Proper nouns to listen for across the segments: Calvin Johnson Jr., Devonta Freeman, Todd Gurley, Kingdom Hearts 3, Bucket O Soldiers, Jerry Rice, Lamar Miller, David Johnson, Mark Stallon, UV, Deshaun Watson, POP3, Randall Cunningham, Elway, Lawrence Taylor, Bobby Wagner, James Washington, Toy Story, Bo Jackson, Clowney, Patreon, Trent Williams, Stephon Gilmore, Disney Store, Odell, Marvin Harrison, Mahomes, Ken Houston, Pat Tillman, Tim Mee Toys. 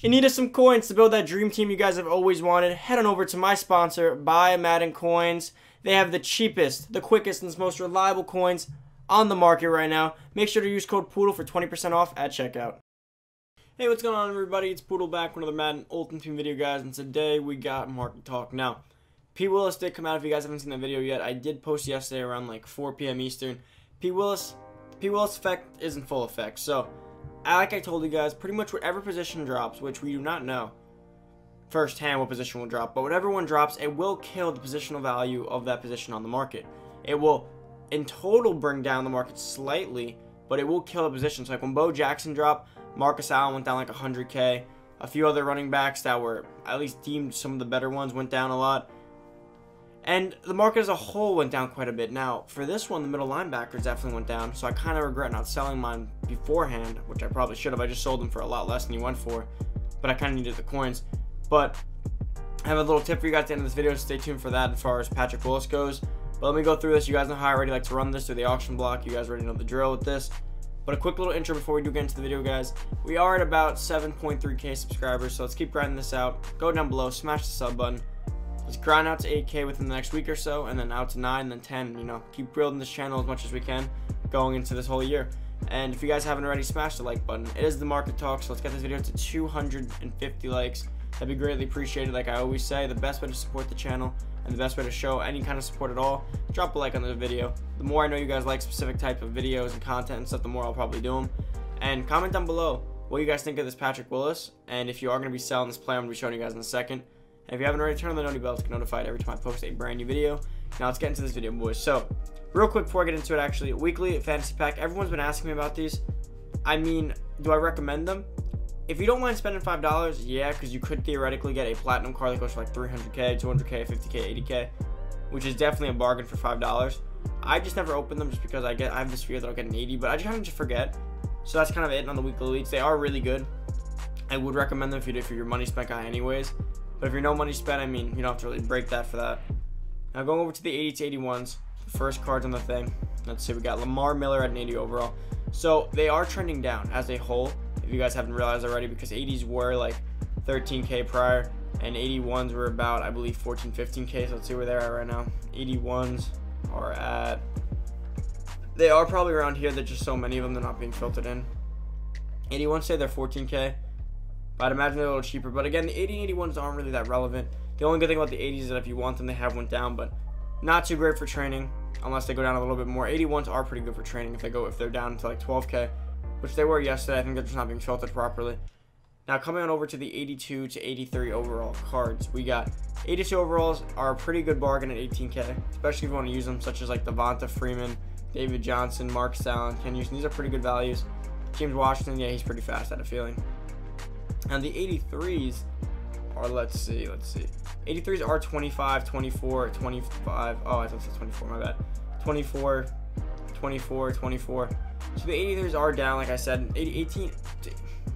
If you needed some coins to build that dream team you guys have always wanted, head on over to my sponsor, Buy Madden Coins. They have the cheapest, the quickest, and most reliable coins on the market right now. Make sure to use code Poodle for 20% off at checkout. Hey, what's going on, everybody? It's Poodle back with another Madden Ultimate Team video, guys, and today we got market talk. Now, P. Willis did come out. If you guys haven't seen that video yet, I did post yesterday around like 4 p.m. Eastern. P. Willis effect is in full effect. So, like I told you guys, pretty much whatever position drops, which we do not know firsthand what position will drop, but whatever one drops, it will kill the positional value of that position on the market. It will, in total, bring down the market slightly, but it will kill the position. So, like when Bo Jackson dropped, Marcus Allen went down like 100K. A few other running backs that were at least deemed some of the better ones went down a lot. And the market as a whole went down quite a bit. Now, for this one, the middle linebackers definitely went down, so I kind of regret not selling mine beforehand, which I probably should have. I just sold them for a lot less than he went for, but I kind of needed the coins. But I have a little tip for you guys at the end of this video, so stay tuned for that as far as Patrick Willis goes. But let me go through this. You guys know how I already like to run this through the auction block. You guys already know the drill with this. But a quick little intro before we do get into the video, guys. We are at about 7.3K subscribers, so let's keep grinding this out. Go down below, smash the sub button. Let's grind out to 8K within the next week or so, and then out to 9, and then 10. You know, keep building this channel as much as we can going into this whole year. And if you guys haven't already, smash the like button. It is the market talk, so let's get this video to 250 likes. That'd be greatly appreciated. Like I always say, the best way to support the channel and the best way to show any kind of support at all, drop a like on the video. The more I know you guys like specific type of videos and content and stuff, the more I'll probably do them. And comment down below what you guys think of this Patrick Willis, and if you are going to be selling this play, I'm going to be showing you guys in a second. If you haven't already, turn on the notification bell to get notified every time I post a brand new video. Now let's get into this video, boys. So, real quick before I get into it, actually, weekly fantasy pack. Everyone's been asking me about these. I mean, do I recommend them? If you don't mind spending $5, yeah, because you could theoretically get a platinum card that goes for like 300K, 200K, 50K, 80K, which is definitely a bargain for $5. I just never open them just because I have this fear that I'll get an 80, but I just kind of forget. So that's kind of it on the weekly leads. They are really good. I would recommend them if you did for your money spent guy anyways. But if you're no money spent, I mean, you don't have to really break that for that. Now going over to the 80 to 81s, the first cards on the thing. Let's see, we got Lamar Miller at an 80 overall. So they are trending down as a whole, if you guys haven't realized already, because 80s were like 13K prior, and 81s were about, I believe, 14, 15K. So let's see where they're at right now. 81s are at, they are probably around here. There's just so many of them, they're not being filtered in. 81s say they're 14K. I'd imagine they're a little cheaper, but again, the 80 and 81s aren't really that relevant. The only good thing about the 80s is that if you want them, they have went down, but not too great for training unless they go down a little bit more. 81s are pretty good for training if they're down to like 12K, which they were yesterday. I think they're just not being filtered properly. Now coming on over to the 82 to 83 overall cards, we got 82 overalls are a pretty good bargain at 18K, especially if you want to use them, such as like Devonta Freeman, David Johnson, Mark Stallon, Ken Houston. These are pretty good values. James Washington, yeah, he's pretty fast at a feeling. And the 83s are, let's see. 83s are 25, 24, 25. Oh, I thought it was 24, my bad. 24, 24, 24. So the 83s are down, like I said. 82s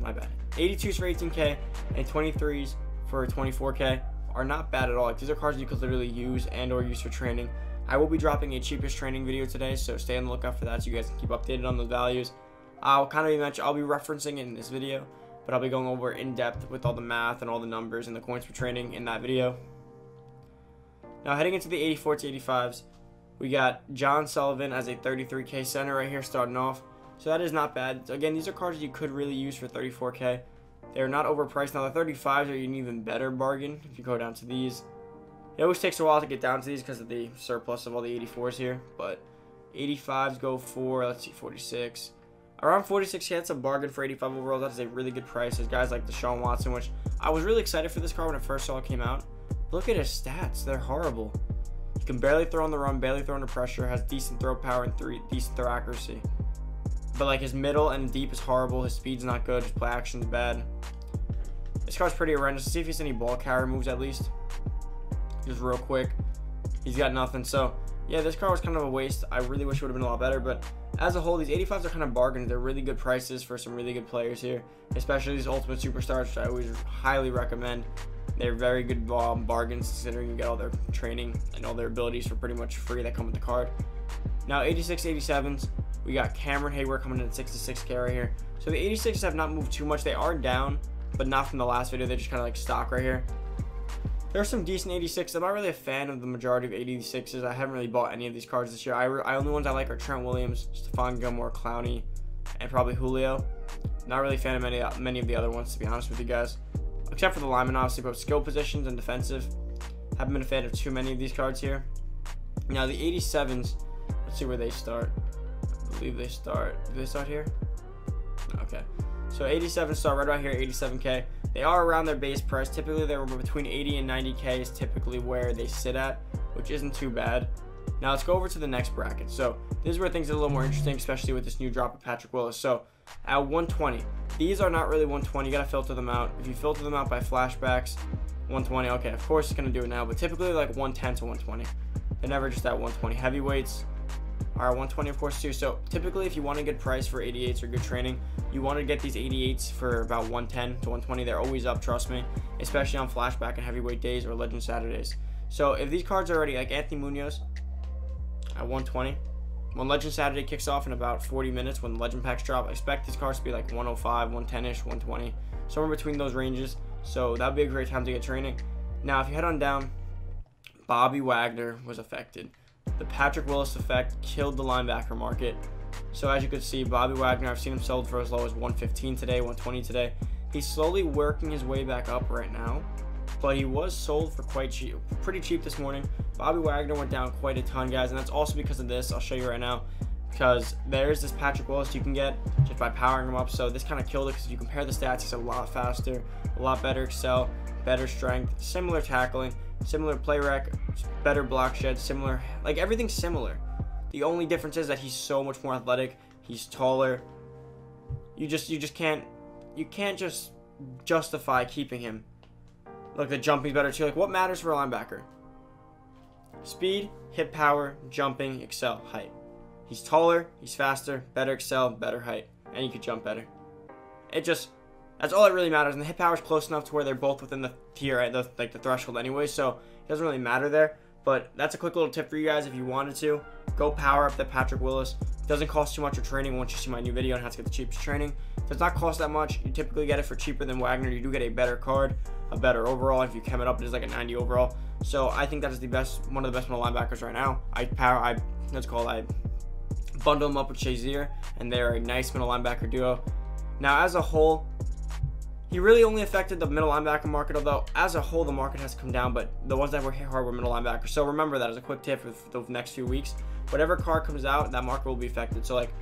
for 18K and 23s for 24K are not bad at all. Like, these are cards you could literally use and or use for training. I will be dropping a cheapest training video today, so stay on the lookout for that so you guys can keep updated on those values. I'll be referencing it in this video, but I'll be going over in depth with all the math and all the numbers and the coins for training in that video. Now heading into the 84 to 85s, we got John Sullivan as a 33K center right here starting off. So that is not bad. Again, these are cards you could really use for 34K. They're not overpriced. Now the 35s are an even better bargain if you go down to these. It always takes a while to get down to these because of the surplus of all the 84s here, but 85s go for, let's see, 46. Around 46K, that's a bargain for 85 overall. That is a really good price. There's guys like Deshaun Watson, which I was really excited for this car when I first saw it came out. Look at his stats. They're horrible. He can barely throw on the run, barely throw under pressure, has decent throw power and decent throw accuracy. But like his middle and deep is horrible. His speed's not good. His play action's bad. This car's pretty horrendous. Let's see if he's any ball carrier moves at least. Just real quick. He's got nothing. So, yeah, this car was kind of a waste. I really wish it would have been a lot better, but as a whole, these 85s are kind of bargains. They're really good prices for some really good players here, especially these Ultimate Superstars, which I always highly recommend. They're very good bargains considering you get all their training and all their abilities for pretty much free that come with the card. Now, 86, 87s, we got Cameron Hayward coming in at 66K right here. So the 86s have not moved too much. They are down, but not from the last video. They just kind of like stock right here. There's some decent 86s. I'm not really a fan of the majority of 86s. I haven't really bought any of these cards this year. I only ones I like are Trent Williams, Stephon Gilmore, Clowney, and probably Julio. Not really a fan of many of the other ones, to be honest with you guys. Except for the linemen, obviously, both skill positions and defensive. Haven't been a fan of too many of these cards here. Now, the 87s, let's see where they start. I believe they start. Do they start here? Okay. So 87 start right about here, 87K. They are around their base price. Typically, they were between 80 and 90K is typically where they sit at, which isn't too bad. Now, let's go over to the next bracket. So this is where things are a little more interesting, especially with this new drop of Patrick Willis. So at 120, these are not really 120. You got to filter them out. If you filter them out by flashbacks, 120. Okay, of course it's going to do it now, but typically like 110 to 120. They're never just at 120. Heavyweights are 120, of course, too. So typically, if you want a good price for 88s or good training, you want to get these 88s for about 110 to 120. They're always up, trust me, especially on flashback and heavyweight days or legend Saturdays. So if these cards are already like Anthony Munoz at 120, when legend Saturday kicks off in about 40 minutes, when legend packs drop, I expect these cards to be like 105, 110-ish, 120, somewhere between those ranges. So that would be a great time to get training. Now, if you head on down, Bobby Wagner was affected. The Patrick Willis effect killed the linebacker market. So as you can see, Bobby Wagner, I've seen him sold for as low as 115 today, 120 today. He's slowly working his way back up right now, but he was sold for quite cheap, pretty cheap this morning. Bobby Wagner went down quite a ton, guys, and that's also because of this. I'll show you right now, because there's this Patrick Willis you can get just by powering him up. So this kind of killed it, because if you compare the stats, he's a lot faster, a lot better excel, better strength, similar tackling, similar play rec, better block shed, similar, like everything's similar. The only difference is that he's so much more athletic, he's taller. You can't just justify keeping him. Look, the jumping's better too. Like, what matters for a linebacker? Speed, hip power, jumping, excel, height. He's taller, he's faster, better excel, better height, and he could jump better. It just, that's all that really matters. And the hit power is close enough to where they're both within the tier, right? Like the threshold anyway, so it doesn't really matter there. But that's a quick little tip for you guys if you wanted to. Go power up that Patrick Willis. It doesn't cost too much for training. Once you see my new video on how to get the cheapest training, it does not cost that much. You typically get it for cheaper than Wagner. You do get a better card, a better overall. If you chem it up, it is like a 90 overall. So I think that is the best, one of the best middle linebackers right now. I bundle them up with Shazier, and they're a nice middle linebacker duo. Now, as a whole, he really only affected the middle linebacker market, although as a whole, the market has come down, but the ones that were hit hard were middle linebackers. So remember that as a quick tip for the next few weeks. Whatever card comes out, that market will be affected. So like,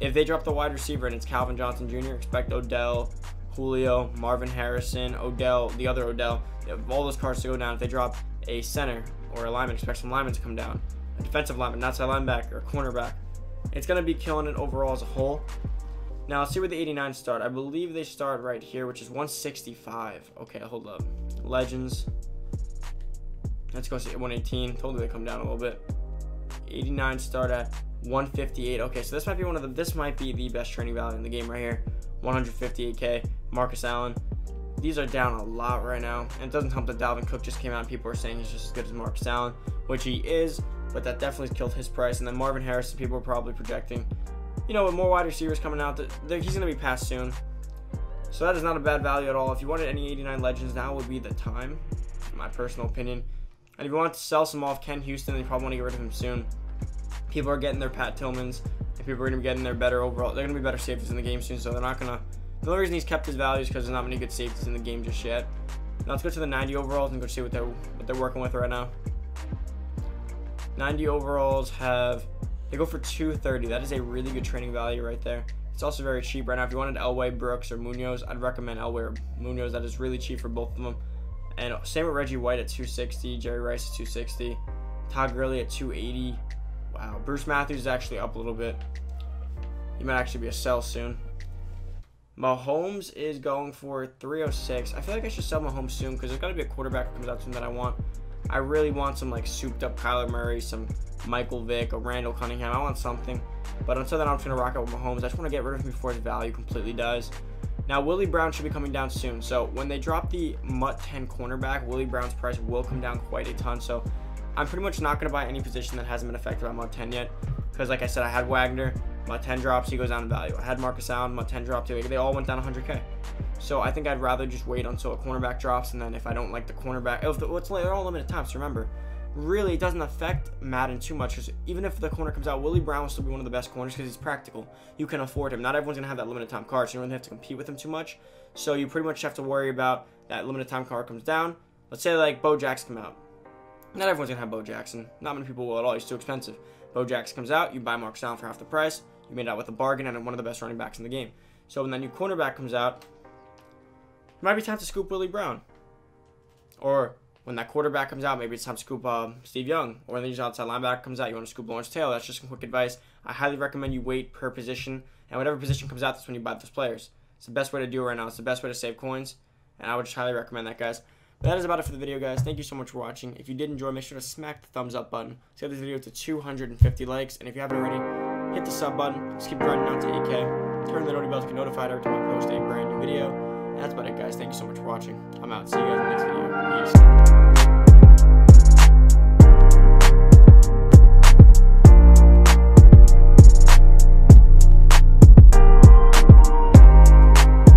if they drop the wide receiver and it's Calvin Johnson Jr., expect Odell, Julio, Marvin Harrison, Odell, the other Odell, all those cards to go down. If they drop a center or a lineman, expect some linemen to come down. A defensive lineman, not side linebacker, or cornerback. It's going to be killing it overall as a whole. Now, let's see where the 89s start. I believe they start right here, which is 165. Okay, hold up. Legends. Let's go see 118. Totally they come down a little bit. 89 start at 158. Okay, so this might be one of the, this might be the best training value in the game right here. 158K. Marcus Allen. These are down a lot right now. And it doesn't help that Dalvin Cook just came out and people are saying he's just as good as Marcus Allen, which he is, but that definitely killed his price. And then Marvin Harrison, people are probably projecting, you know, with more wide receivers coming out, he's going to be passed soon. So that is not a bad value at all. If you wanted any 89 legends, now would be the time, in my personal opinion. And if you want to sell some off, Ken Houston, they probably want to get rid of him soon. People are getting their Pat Tillmans, and people are going to be getting their better overall. They're going to be better safeties in the game soon, so they're not going to. The only reason he's kept his value is because there's not many good safeties in the game just yet. Now let's go to the 90 overalls and go see what they're working with right now. 90 overalls have. They go for 230. That is a really good training value right there. It's also very cheap right now. If you wanted Elway, Brooks, or Munoz, I'd recommend Elway or Munoz. That is really cheap for both of them. And same with Reggie White at 260, Jerry Rice at 260, Todd Gurley at 280. Wow, Bruce Matthews is actually up a little bit. He might actually be a sell soon. Mahomes is going for 306. I feel like I should sell Mahomes soon because there's got to be a quarterback that comes out soon that I want. I really want some like souped up Kyler Murray, some Michael Vick, or Randall Cunningham. I want something, but until then I'm just going to rock out with Mahomes. I just want to get rid of him before his value completely dies. Now Willie Brown should be coming down soon, so when they drop the Mutt 10 cornerback, Willie Brown's price will come down quite a ton. So I'm pretty much not going to buy any position that hasn't been affected by Mod 10 yet, because like I said, I had Wagner, Mod 10 drops, he goes down in value. I had Marcus Allen, Mod 10 dropped, they all went down 100K. So I think I'd rather just wait until a cornerback drops, and then if I don't like the cornerback, they're all limited times, so remember, really it doesn't affect Madden too much, because even if the corner comes out, Willie Brown will still be one of the best corners because he's practical. You can afford him. Not everyone's going to have that limited time card, so you don't really have to compete with him too much. So you pretty much have to worry about that limited time card comes down. Let's say like Bo Jackson come out. Not everyone's going to have Bo Jackson. Not many people will at all. He's too expensive. Bo Jackson comes out, you buy Mark Stallon for half the price. You made out with a bargain and one of the best running backs in the game. So when that new cornerback comes out, it might be time to scoop Willie Brown. Or when that quarterback comes out, maybe it's time to scoop Steve Young. Or when the outside linebacker comes out, you want to scoop Lawrence Taylor. That's just some quick advice. I highly recommend you wait per position. And whatever position comes out, that's when you buy those players. It's the best way to do it right now. It's the best way to save coins. And I would just highly recommend that, guys. But that is about it for the video, guys. Thank you so much for watching. If you did enjoy, make sure to smack the thumbs up button. Let's get this video to 250 likes. And if you haven't already, hit the sub button. Let's keep grinding out to 8K. Turn the notification bell to get notified every time I post a brand new video. That's about it, guys. Thank you so much for watching. I'm out. See you guys in the next video. Peace.